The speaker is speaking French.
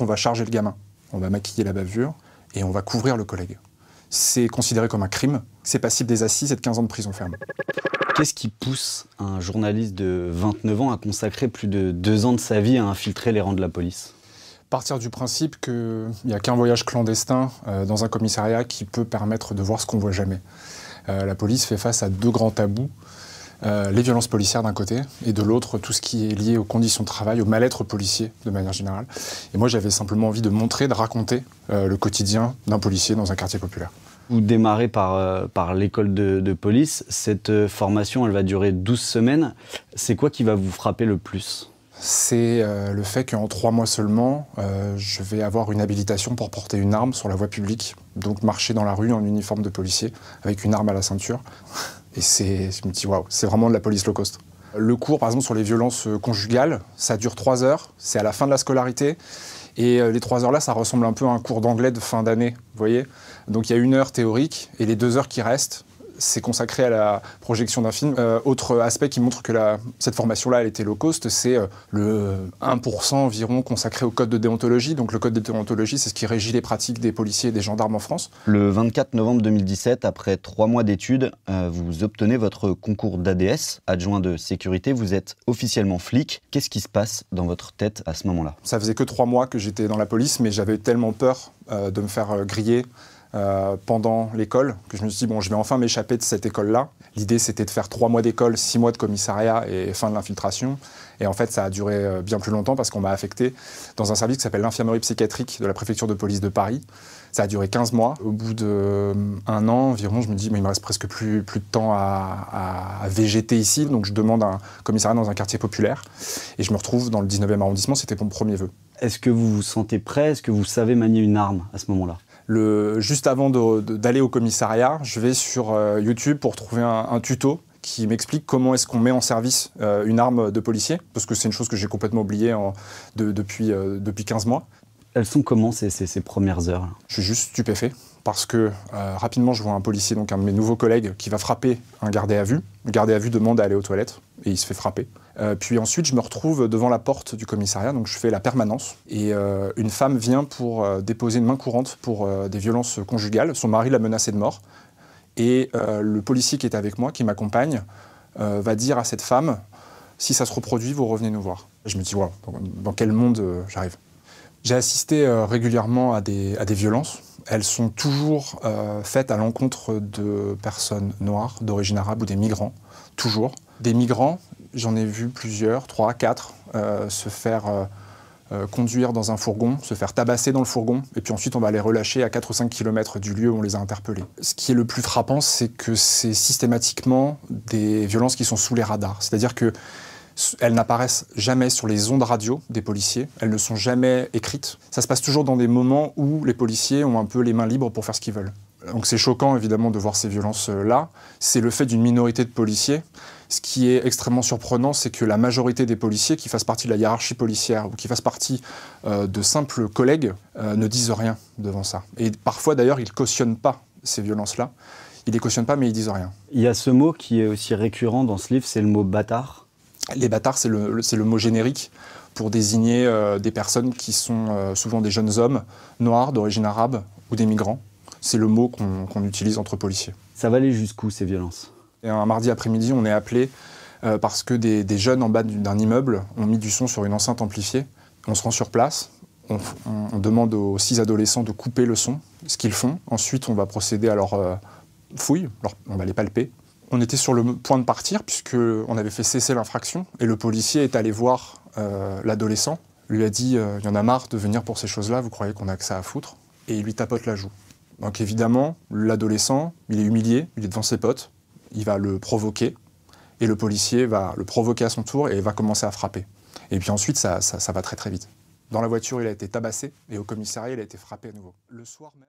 On va charger le gamin, on va maquiller la bavure et on va couvrir le collègue. C'est considéré comme un crime, c'est passible des assises et de 15 ans de prison ferme. Qu'est-ce qui pousse un journaliste de 29 ans à consacrer plus de 2 ans de sa vie à infiltrer les rangs de la police ? Partir du principe qu'il n'y a qu'un voyage clandestin dans un commissariat qui peut permettre de voir ce qu'on ne voit jamais. La police fait face à 2 grands tabous, les violences policières d'un côté, et de l'autre, tout ce qui est lié aux conditions de travail, au mal-être policier, de manière générale. Et moi, j'avais simplement envie de montrer, de raconter le quotidien d'un policier dans un quartier populaire. Vous démarrez par l'école de police. Cette formation, elle va durer 12 semaines. C'est quoi qui va vous frapper le plus ? C'est le fait qu'en 3 mois seulement, je vais avoir une habilitation pour porter une arme sur la voie publique. Donc marcher dans la rue en uniforme de policier, avec une arme à la ceinture. Et je me dis, waouh, c'est vraiment de la police low cost. Le cours, par exemple, sur les violences conjugales, ça dure 3 heures, c'est à la fin de la scolarité. Et les 3 heures-là, ça ressemble un peu à un cours d'anglais de fin d'année, vous voyez. Donc il y a 1 heure théorique, et les 2 heures qui restent, c'est consacré à la projection d'un film. Autre aspect qui montre que cette formation-là, elle était low cost, c'est le 1% environ consacré au code de déontologie. Donc le code de déontologie, c'est ce qui régit les pratiques des policiers et des gendarmes en France. Le 24 novembre 2017, après 3 mois d'études, vous obtenez votre concours d'ADS, adjoint de sécurité. Vous êtes officiellement flic. Qu'est-ce qui se passe dans votre tête à ce moment-là? Ça faisait que 3 mois que j'étais dans la police, mais j'avais tellement peur de me faire griller pendant l'école, que je me suis dit, bon, je vais enfin m'échapper de cette école-là. L'idée, c'était de faire 3 mois d'école, 6 mois de commissariat et fin de l'infiltration. Et en fait, ça a duré bien plus longtemps parce qu'on m'a affecté dans un service qui s'appelle l'infirmerie psychiatrique de la préfecture de police de Paris. Ça a duré 15 mois. Au bout d'1 an environ, je me dis, mais il me reste presque plus de temps à végéter ici. Donc je demande un commissariat dans un quartier populaire. Et je me retrouve dans le 19e arrondissement, c'était mon premier vœu. Est-ce que vous vous sentez prêt? Est-ce que vous savez manier une arme à ce moment-là? Juste avant d'aller au commissariat, je vais sur YouTube pour trouver un tuto qui m'explique comment est-ce qu'on met en service une arme de policier, parce que c'est une chose que j'ai complètement oubliée depuis 15 mois. Elles sont comment ces premières heures? Je suis juste stupéfait, parce que rapidement je vois un policier, donc un de mes nouveaux collègues, qui va frapper un gardé à vue. Le gardé à vue demande à aller aux toilettes, et il se fait frapper. Puis ensuite, je me retrouve devant la porte du commissariat, donc je fais la permanence. Et une femme vient pour déposer une main courante pour des violences conjugales. Son mari l'a menacée de mort. Et le policier qui est avec moi, qui m'accompagne, va dire à cette femme, si ça se reproduit, vous revenez nous voir. Je me dis, wow, dans quel monde j'arrive? J'ai assisté régulièrement à des violences. Elles sont toujours faites à l'encontre de personnes noires, d'origine arabe ou des migrants, toujours. Des migrants, j'en ai vu plusieurs, 3, 4, se faire conduire dans un fourgon, se faire tabasser dans le fourgon, et puis ensuite on va les relâcher à 4 ou 5 km du lieu où on les a interpellés. Ce qui est le plus frappant, c'est que c'est systématiquement des violences qui sont sous les radars. C'est-à-dire qu'elles n'apparaissent jamais sur les ondes radio des policiers, elles ne sont jamais écrites. Ça se passe toujours dans des moments où les policiers ont un peu les mains libres pour faire ce qu'ils veulent. Donc c'est choquant évidemment de voir ces violences-là. C'est le fait d'une minorité de policiers. Ce qui est extrêmement surprenant, c'est que la majorité des policiers qui fassent partie de la hiérarchie policière ou qui fassent partie de simples collègues ne disent rien devant ça. Et parfois d'ailleurs, ils ne cautionnent pas ces violences-là. Ils ne les cautionnent pas, mais ils ne disent rien. Il y a ce mot qui est aussi récurrent dans ce livre, c'est le mot « bâtard ». Les bâtards, c'est le mot générique pour désigner des personnes qui sont souvent des jeunes hommes noirs, d'origine arabe ou des migrants. C'est le mot qu'on utilise entre policiers. Ça va aller jusqu'où ces violences ? Et un mardi après-midi, on est appelé parce que des jeunes en bas d'un immeuble ont mis du son sur une enceinte amplifiée. On se rend sur place, on demande aux 6 adolescents de couper le son, ce qu'ils font. Ensuite, on va procéder à leur fouille, on va les palper. On était sur le point de partir puisqu'on avait fait cesser l'infraction et le policier est allé voir l'adolescent. Lui a dit « il y en a marre de venir pour ces choses-là, vous croyez qu'on a que ça à foutre ?» et il lui tapote la joue. Donc évidemment, l'adolescent, il est humilié, il est devant ses potes. Il va le provoquer, et le policier va le provoquer à son tour et va commencer à frapper. Et puis ensuite, ça va très très vite. Dans la voiture, il a été tabassé, et au commissariat, il a été frappé à nouveau. Le soir même...